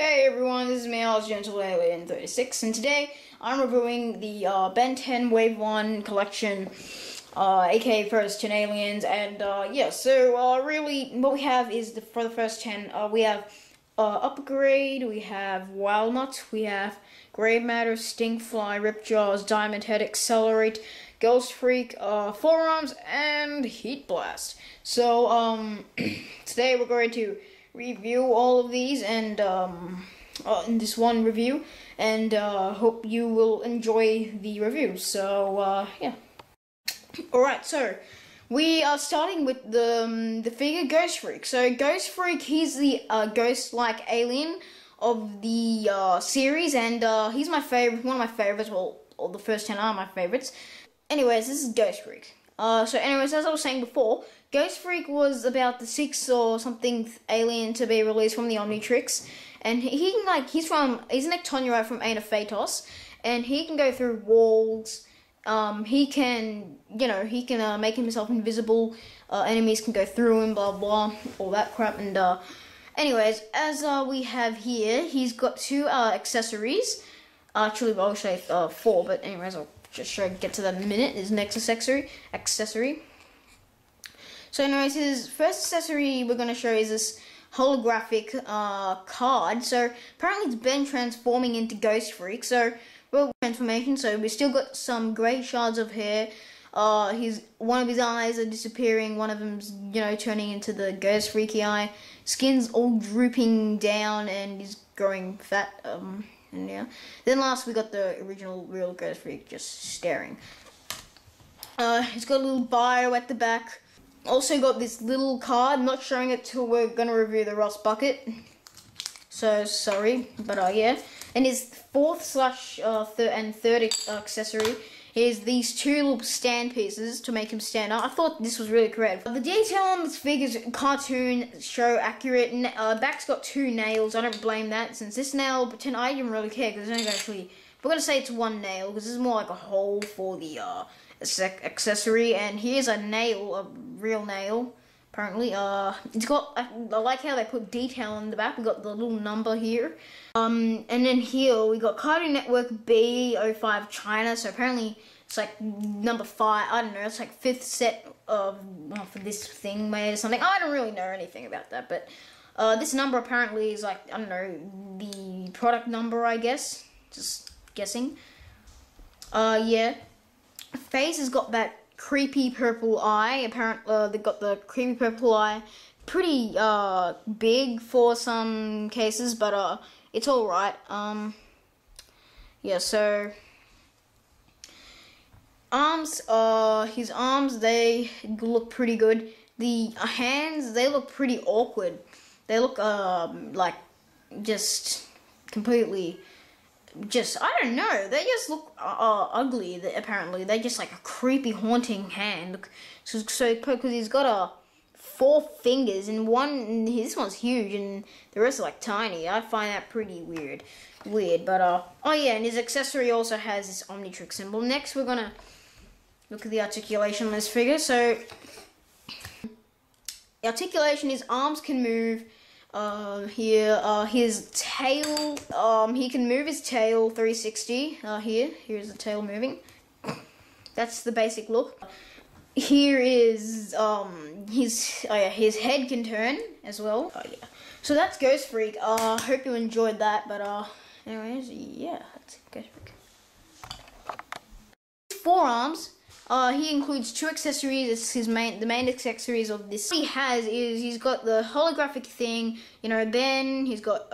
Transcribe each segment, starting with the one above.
Hey everyone, this is Male's Gentle Alien 36, and today I'm reviewing the Ben 10 Wave 1 collection, aka First 10 Aliens, and yeah, so really what we have is, for the First 10, we have Upgrade, we have Wildmutt, we have Grey Matter, Stinkfly, Ripjaws, Diamondhead, XLR8, Ghostfreak, Four Arms, and Heatblast. So, today we're going to review all of these and in this one review, and hope you will enjoy the review. So yeah, all right, so we are starting with the figure Ghostfreak. So Ghostfreak, he's the ghost-like alien of the series, and he's my favorite, one of my favorites. Well, all the first 10 are my favorites. Anyways, this is Ghostfreak. So anyways, as I was saying before, Ghostfreak was about the 6th or something alien to be released from the Omnitrix, and he can, like, he's an Ectonurite from Anafatos, and he can go through walls, he can, he can make himself invisible, enemies can go through him, blah blah, all that crap, and anyways, as we have here, he's got two accessories, actually I'll show you, 4, but anyways, I'll just get to that in a minute. His next accessory. So anyways, his first accessory we're going to show is this holographic card. So apparently it's Ben transforming into Ghostfreak. So real transformation. So we still got some grey shards of hair. His one of his eyes are disappearing. One of them's turning into the Ghostfreaky eye. Skin's all drooping down, and he's growing fat. And yeah. Then last we got the original real Ghostfreak just staring. It's got a little bio at the back. Also got this little card. I'm not showing it till we're gonna review the Rustbucket. So sorry, but yeah. And his third accessory is these two little stand pieces to make him stand up. I thought this was really creative. The detail on this figure's cartoon show accurate. Back's got 2 nails. I don't blame that, since this nail, I didn't really care because it's actually, we're gonna say it's 1 nail because it's more like a hole for the accessory. And here's a nail, a real nail. Apparently, it's got, I like how they put detail on the back. We got the little number here, and then here we got Cartoon Network B05 China. So apparently it's like number 5. I don't know. It's like 5th set of for this thing made or something. I don't really know anything about that, but this number apparently is like, I don't know, the product number, I guess. Just guessing. Yeah, Face has got that creepy purple eye. Apparently they got the creepy purple eye, pretty big for some cases, but it's all right. Yeah, so arms, his arms, they look pretty good. The hands, they look pretty awkward. They look like just completely, I don't know, they just look ugly, apparently. They're just like a creepy, haunting hand. Look, so because he's got 4 fingers, and this one's huge, and the rest are like tiny. I find that pretty weird. But oh yeah, and his accessory also has this Omnitrix symbol. Next, we're gonna look at the articulation on this figure. So, the articulation, his arms can move. Here, his tail, he can move his tail 360, here's the tail moving. That's the basic look. Here is, his head can turn as well. Oh yeah. So that's Ghostfreak. Hope you enjoyed that, but, anyways, yeah, that's Ghostfreak. Four Arms. He includes 2 accessories. It's his main accessories of this. What he has is, he's got the holographic thing, Ben, he's got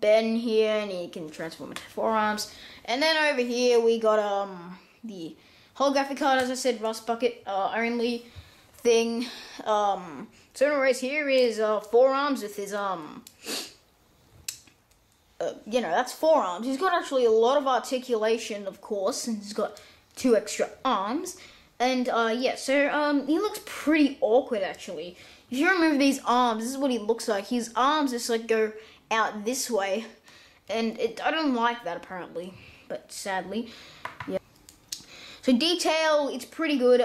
Ben here, and he can transform into Four Arms. And then over here we got the holographic card, as I said, Rustbucket only thing. So anyways, here is Four Arms with his that's Four Arms. He's got actually a lot of articulation, of course, and he's got 2 extra arms. And yeah, so he looks pretty awkward, actually. If you remove these arms, this is what he looks like. His arms just like go out this way, and I don't like that, apparently, but sadly, yeah. So detail, it's pretty good.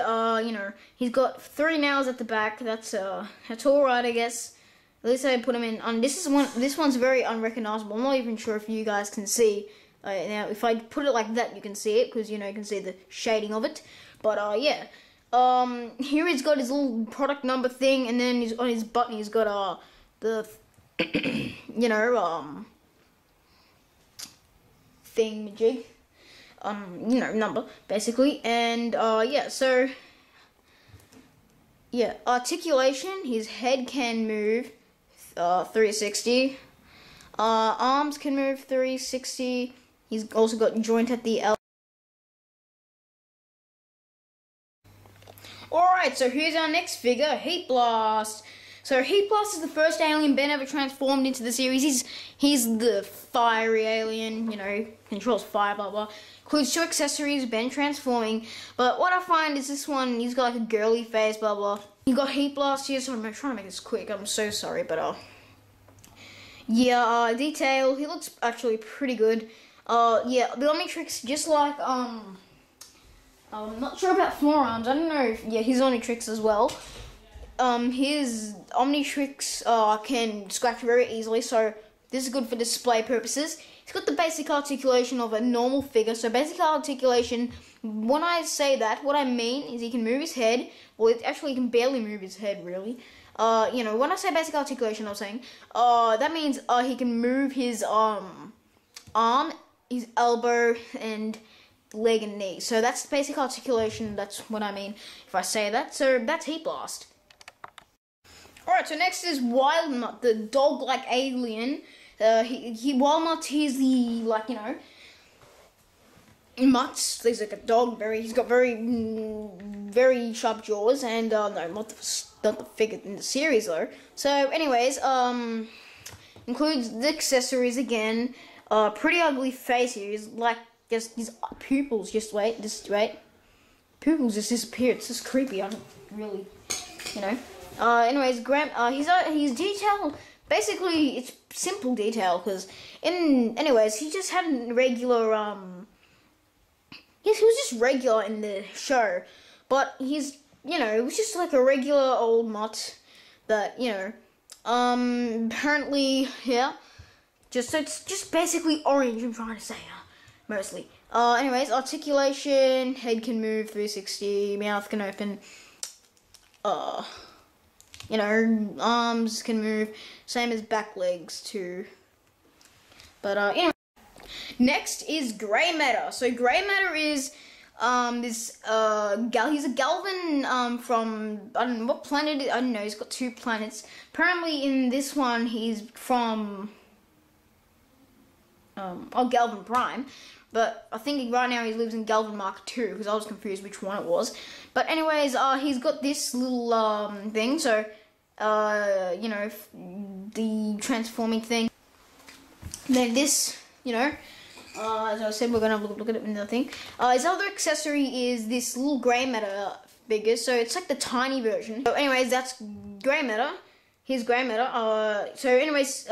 He's got 3 nails at the back. That's all right, I guess. At least I put them in on this is one. This one's very unrecognizable. I'm not even sure if you guys can see. Now, if I put it like that, you can see it because you know you can see the shading of it. But yeah, here he's got his little product number thing, and then he's on his button. He's got the you know thing jig, you know number basically, and yeah, so. Yeah, articulation, his head can move 360, arms can move 360, he's also got joint at the elbow. Alright, so here's our next figure, Heatblast. So Heatblast is the first alien Ben ever transformed into the series. He's the fiery alien, you know, controls fire, blah, blah. Includes two accessories, Ben transforming. But what I find is this one, he's got like a girly face, blah, blah. You got Heatblast here, so I'm trying to make this quick. I'm so sorry, but yeah, detail, he looks actually pretty good. Yeah, the Omnitrix, just like, I'm not sure about Four Arms. I don't know if, yeah, he's Omnitrix as well. His Omnitrix can scratch very easily, so this is good for display purposes. He's got the basic articulation of a normal figure, so basic articulation, when I say that, what I mean is he can move his head, well, actually he can barely move his head, really. You know, when I say basic articulation, I'm saying, that means he can move his arm, his elbow, and leg and knee. So that's the basic articulation, that's what I mean if I say that. So that's Heatblast. Alright, so next is Wildmutt, the dog-like alien. Wildmutt, he's the, like, you know, mutts. He's like a dog, he's got very sharp jaws, and, no, not the figure in the series, though. So, anyways, includes the accessories again. Pretty ugly face here. He's like, just, his pupils, just wait. Pupils just disappear. It's just creepy. I don't really, you know. Anyways, his detail, basically, it's simple detail, because, anyways, he just had a regular, yes, he was just regular in the show, but he's, you know, it was just like a regular old mutt that, you know, apparently, yeah, so it's just basically orange, I'm trying to say, mostly. Anyways, articulation, head can move 360, mouth can open, you know, arms can move, same as back legs too. But anyway, next is Grey Matter. So Grey Matter is this he's a Galvan from I don't know what planet. I don't know. He's got two planets. Apparently, in this one, he's from Galvan Prime. But I think right now he lives in Galvanmark 2, because I was confused which one it was. But anyways, he's got this little thing, so, you know, the transforming thing. And then this, you know, as I said, we're going to look at it in the thing. His other accessory is this little Grey Matter figure, so it's like the tiny version. So anyways, that's Grey Matter. Here's Grey Matter. So anyways,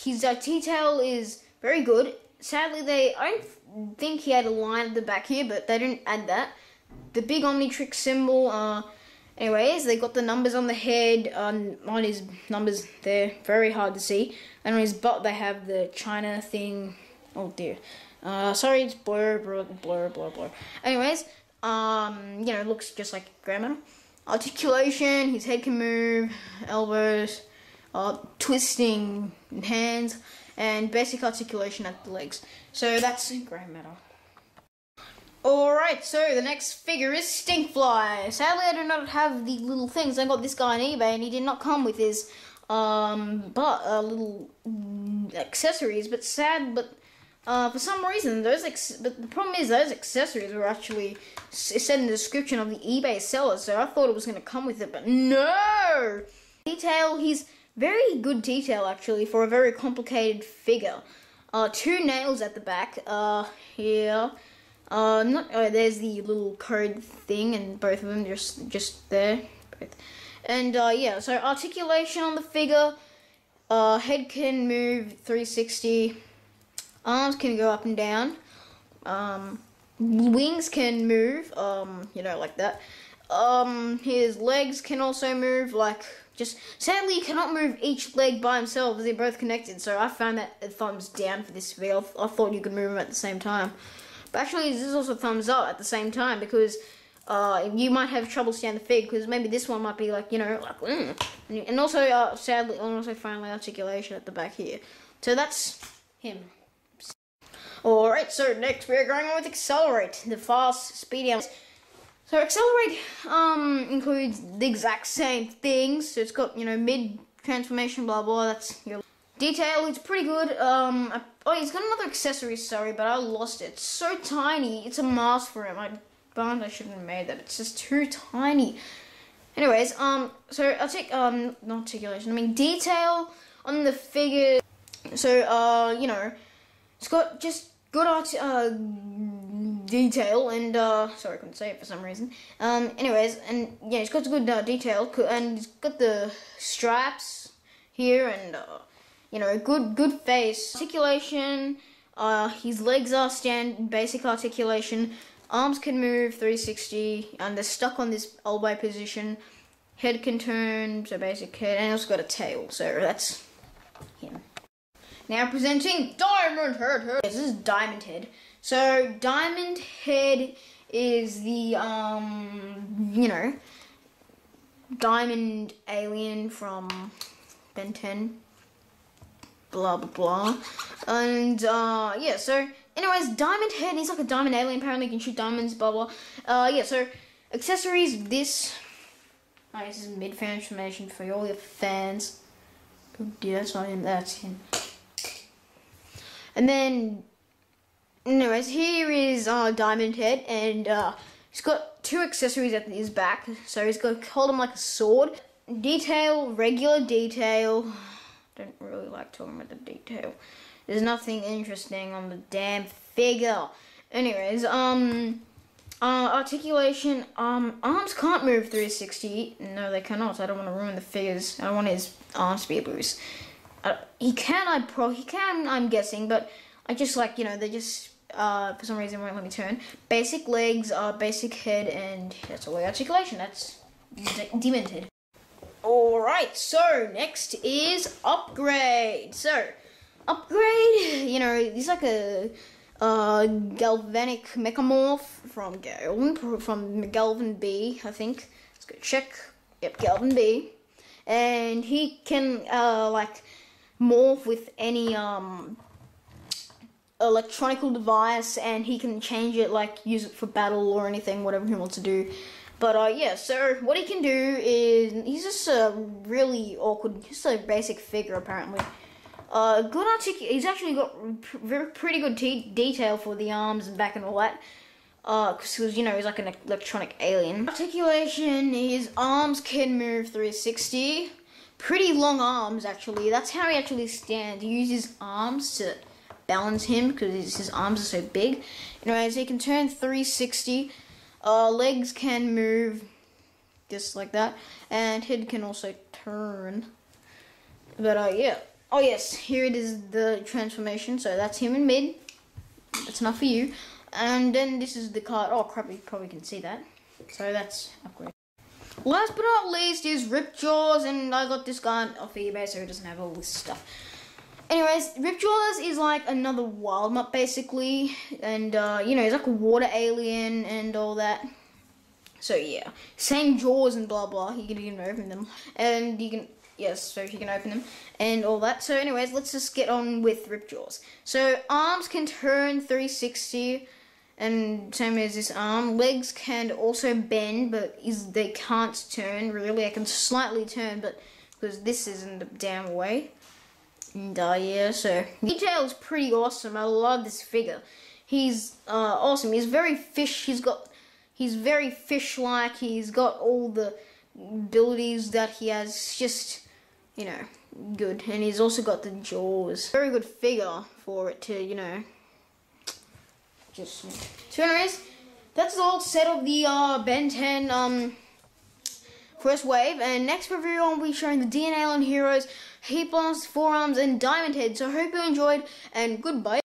his detail is very good. Sadly, I don't think he had a line at the back here, but they didn't add that. The big Omnitrix symbol, anyways, they got the numbers on the head, on his numbers there, very hard to see. And on his butt, they have the China thing. Oh dear. Sorry, it's blur. Anyways, you know, it looks just like grammar. Articulation, his head can move, elbows, twisting hands. And basic articulation at the legs. So that's Grey Matter. Alright, so the next figure is Stinkfly. Sadly, I do not have the little things. I got this guy on eBay and he did not come with his little accessories. But for some reason, but the problem is those accessories were actually said in the description of the eBay seller. So I thought it was going to come with it, but no! Detail, he's very good detail, actually, for a very complicated figure. Two nails at the back, here. There's the little code thing, and both of them just there. Both. And, yeah, so articulation on the figure. Head can move 360. Arms can go up and down. Wings can move, you know, like that. His legs can also move, like, Just sadly, he cannot move each leg by himself as they're both connected. So I found that a thumbs down for this video. I thought you could move them at the same time, but actually this is also a thumbs up at the same time because you might have trouble seeing the fig because maybe this one might be like, you know, like and also sadly, and also finally articulation at the back here. So that's him. Alright, so next we're going on with XLR8, the fast speed animal. So XLR8 includes the exact same things. So it's got, you know, mid transformation, blah blah. That's your detail. It's pretty good. Oh, he's got another accessory. Sorry, but I lost it. It's so tiny. It's a mask for him. I shouldn't have made that. It's just too tiny. Anyways, so I'll take not articulation. I mean detail on the figure. So you know, it's got just good art. Detail and sorry, I couldn't say it for some reason. Anyways, and yeah, it's got good detail and it's got the stripes here and you know, good face articulation. His legs are basic articulation. Arms can move 360 and they're stuck on this elbow position. Head can turn, so basic head, and it's got a tail. So that's him. Now presenting Diamondhead. This is Diamondhead. So Diamondhead is the you know, diamond alien from Ben 10. Blah blah blah. And yeah, so anyways, Diamondhead, he's like a diamond alien, apparently he can shoot diamonds, blah blah. Yeah, so accessories, this is mid fan information for all your fans. Oh dear, that's not him, that's him. And then anyways, here is Diamondhead, and he's got two accessories at his back. So he's got to hold him like a sword. Detail, regular detail. Don't really like talking about the detail. There's nothing interesting on the damn figure. Anyways, articulation. Arms can't move 360. No, they cannot. I don't want to ruin the figures. I don't want his arms to be loose. He can. I'm guessing, but I just like, you know, they just for some reason won't let me turn. Basic legs, basic head, and that's all the articulation. That's demented. Alright, so next is Upgrade. So Upgrade, you know, he's like a Galvanic Mechamorph from Galvan B, I think. Let's go check. Yep, Galvan B. And he can like morph with any electronic device, and he can change it, like use it for battle or anything, whatever he wants to do. But yeah, so what he can do is he's just a really awkward, just a basic figure apparently. Good articulation. He's actually got pretty good detail for the arms and back and all that. Because you know, he's like an electronic alien. Articulation. His arms can move 360. Pretty long arms actually. That's how he actually stands. He uses his arms to balance him because his arms are so big. Anyways, he can turn 360. Legs can move just like that, and head can also turn. But yeah. Oh yes, here it is, the transformation. So that's him in mid. That's enough for you. And then this is the card. Oh crap, you probably can see that. So that's Upgrade. Last but not least is Ripjaws, and I got this guy off eBay, so he doesn't have all this stuff. Anyways, Ripjaws is like another Wildmutt basically, and you know, he's like a water alien and all that. So yeah, same jaws and blah blah. You can even open them, and you can, yes, so if you can open them and all that. So anyways, let's just get on with Ripjaws. So arms can turn 360, and same as this arm. Legs can also bend, but they can't turn really. I can slightly turn, but because this isn't the damn way. And yeah, so detail is pretty awesome. I love this figure. He's awesome. He's very fish. He's very fish-like. He's got all the abilities that he has. Just, you know, good. And he's also got the jaws. Very good figure for it to, you know. Just so anyways, that's the whole set of the Ben 10 first wave. And next review, I'll be showing the DNA on Heroes, Heatblast, Four Arms, and Diamondhead. So I hope you enjoyed, and goodbye.